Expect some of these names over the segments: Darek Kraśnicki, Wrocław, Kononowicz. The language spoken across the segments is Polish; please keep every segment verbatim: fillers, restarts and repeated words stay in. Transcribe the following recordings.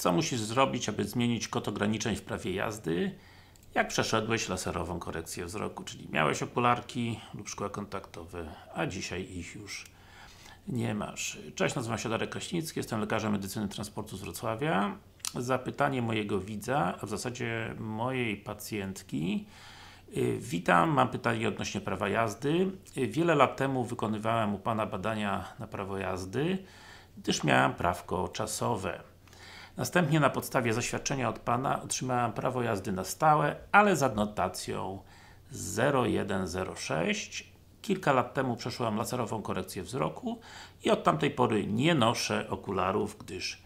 Co musisz zrobić, aby zmienić kod ograniczeń w prawie jazdy? Jak przeszedłeś laserową korekcję wzroku? Czyli miałeś okularki lub szkła kontaktowe, a dzisiaj ich już nie masz. Cześć, nazywam się Darek Kraśnicki, jestem lekarzem medycyny transportu z Wrocławia. Zapytanie mojego widza, a w zasadzie mojej pacjentki. Witam, mam pytanie odnośnie prawa jazdy. Wiele lat temu wykonywałem u Pana badania na prawo jazdy, gdyż miałem prawko czasowe. Następnie na podstawie zaświadczenia od Pana otrzymałem prawo jazdy na stałe, ale z adnotacją zero jeden zero sześć. Kilka lat temu przeszłam laserową korekcję wzroku i od tamtej pory nie noszę okularów, gdyż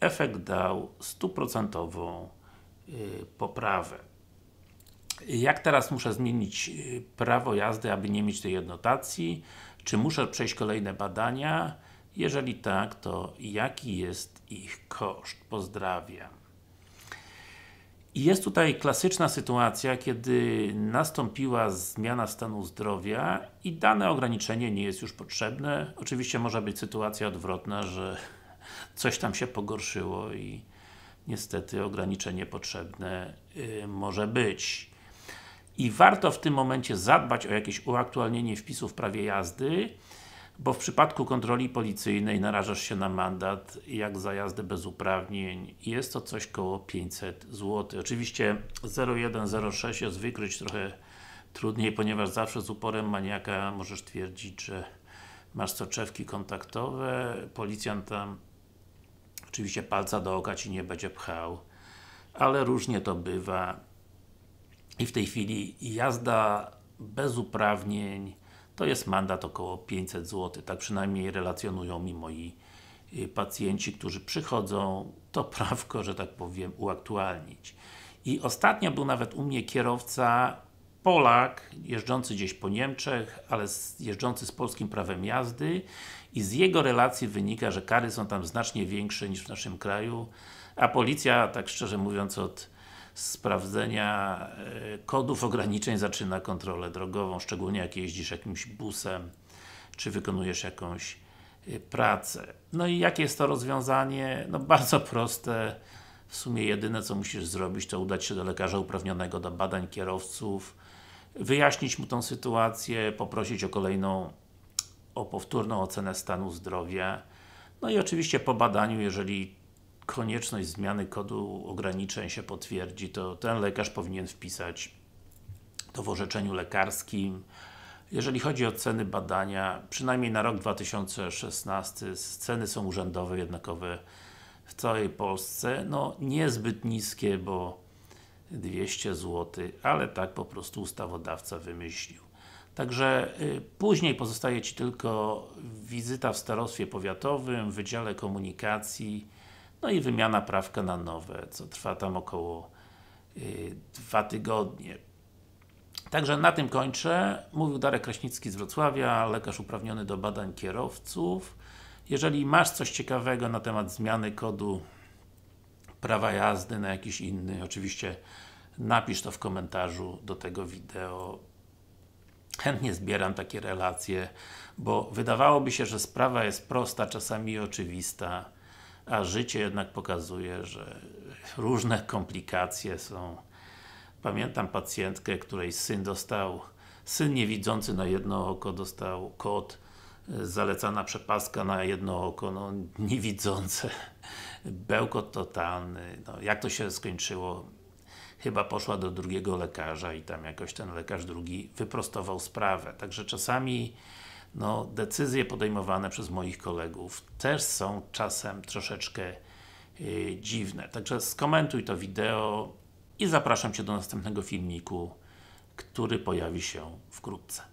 efekt dał stuprocentową poprawę. Jak teraz muszę zmienić prawo jazdy, aby nie mieć tej adnotacji? Czy muszę przejść kolejne badania? Jeżeli tak, to jaki jest ich koszt? Pozdrawiam. Jest tutaj klasyczna sytuacja, kiedy nastąpiła zmiana stanu zdrowia i dane ograniczenie nie jest już potrzebne. Oczywiście może być sytuacja odwrotna, że coś tam się pogorszyło i niestety ograniczenie potrzebne może być. I warto w tym momencie zadbać o jakieś uaktualnienie wpisu w prawie jazdy, bo w przypadku kontroli policyjnej narażasz się na mandat, jak za jazdę bez uprawnień. Jest to coś koło pięćset złotych. Oczywiście zero jeden zero sześć jest wykryć trochę trudniej, ponieważ zawsze z uporem maniaka możesz twierdzić, że masz soczewki kontaktowe, policjant tam oczywiście palca do oka Ci nie będzie pchał, ale różnie to bywa. I w tej chwili jazda bez uprawnień to jest mandat około pięćset złotych, tak przynajmniej relacjonują mi moi pacjenci, którzy przychodzą to prawko, że tak powiem, uaktualnić. I ostatnio był nawet u mnie kierowca Polak, jeżdżący gdzieś po Niemczech, ale jeżdżący z polskim prawem jazdy i z jego relacji wynika, że kary są tam znacznie większe niż w naszym kraju, a policja, tak szczerze mówiąc, od sprawdzenia kodów ograniczeń zaczyna kontrolę drogową, szczególnie jak jeździsz jakimś busem, czy wykonujesz jakąś pracę. No i jakie jest to rozwiązanie? No bardzo proste. W sumie jedyne, co musisz zrobić, to udać się do lekarza uprawnionego do badań kierowców, wyjaśnić mu tą sytuację, poprosić o kolejną, o powtórną ocenę stanu zdrowia. No i oczywiście po badaniu, jeżeli konieczność zmiany kodu ograniczeń się potwierdzi, to ten lekarz powinien wpisać to w orzeczeniu lekarskim. Jeżeli chodzi o ceny badania, przynajmniej na rok dwa tysiące szesnasty ceny są urzędowe, jednakowe w całej Polsce. No niezbyt niskie, bo dwieście złotych, ale tak po prostu ustawodawca wymyślił. Także y, później pozostaje Ci tylko wizyta w starostwie powiatowym, w Wydziale Komunikacji, no i wymiana prawka na nowe, co trwa tam około y, dwa tygodnie. Także na tym kończę. Mówił Darek Kraśnicki z Wrocławia, lekarz uprawniony do badań kierowców. Jeżeli masz coś ciekawego na temat zmiany kodu prawa jazdy na jakiś inny, oczywiście napisz to w komentarzu do tego wideo. Chętnie zbieram takie relacje, bo wydawałoby się, że sprawa jest prosta, czasami oczywista, a życie jednak pokazuje, że różne komplikacje są. Pamiętam pacjentkę, której syn dostał, syn niewidzący na jedno oko dostał kod, zalecana przepaska na jedno oko, no niewidzące, bełkot totalny. No, jak to się skończyło? Chyba poszła do drugiego lekarza i tam jakoś ten lekarz drugi wyprostował sprawę. Także czasami no, decyzje podejmowane przez moich kolegów też są czasem troszeczkę yy, dziwne. Także skomentuj to wideo i zapraszam Cię do następnego filmiku, który pojawi się wkrótce.